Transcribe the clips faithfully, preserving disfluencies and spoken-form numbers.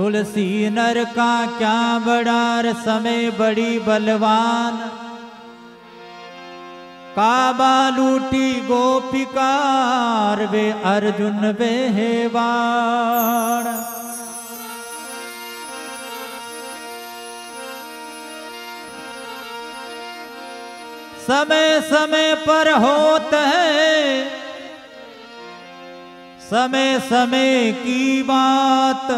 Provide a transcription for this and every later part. तुलसी नर का क्या बड़ा रस में बड़ी बलवान, काबा लूटी गोपिकार वे अर्जुन वे हेवान। समय समय पर होत है समय समय की बात,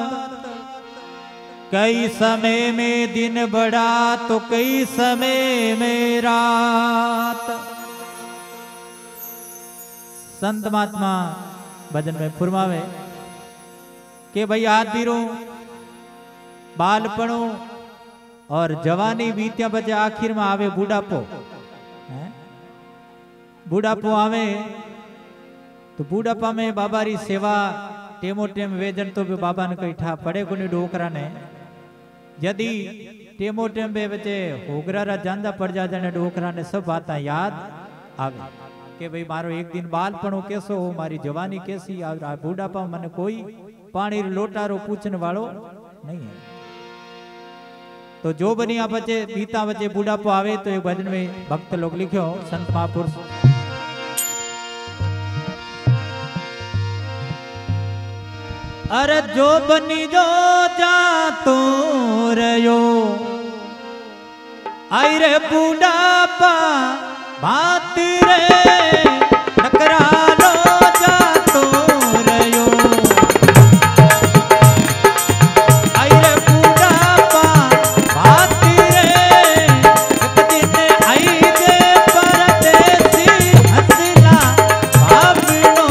कई समय में दिन बड़ा तो कई समय में रात। संत महात्मा भजन में फुरमावे के भाई आदिरों बालपणों और जवानी बीतिया बजे आखिर में आवे बूढ़ापो। बुढ़ापो आवे तो बुढ़ापा में बाबा री सेवा टेमो टेम वेजन तो भी बाबा ने कही ठा पड़े कोनी डोकरा ने। यदि टेमो टेम बे बचे होगरा रा जांदा पड़ जा जाने डोकरा ने सब बातें याद आवे के भाई मारो एक दिन बालपणो कैसो हो, मारी जवानी कैसी, बुढ़ापा मने कोई पानी लोटारो पूछने वालो नहीं है। तो जो बनिया बचे बीता बचे बुढ़ापो आवे तो एक भजन में भक्त लोग लिखो संत महापुरुष अरे जो बनी जो जातो रयो आई रे बुढ़ापा बात रे नकरालो जातो रयो आई रे बुढ़ापा बात रे। एक दिन आई जे परदेसी हंसला बाबनो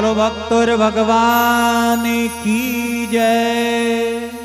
बोलो भक्तों भगवान की जय।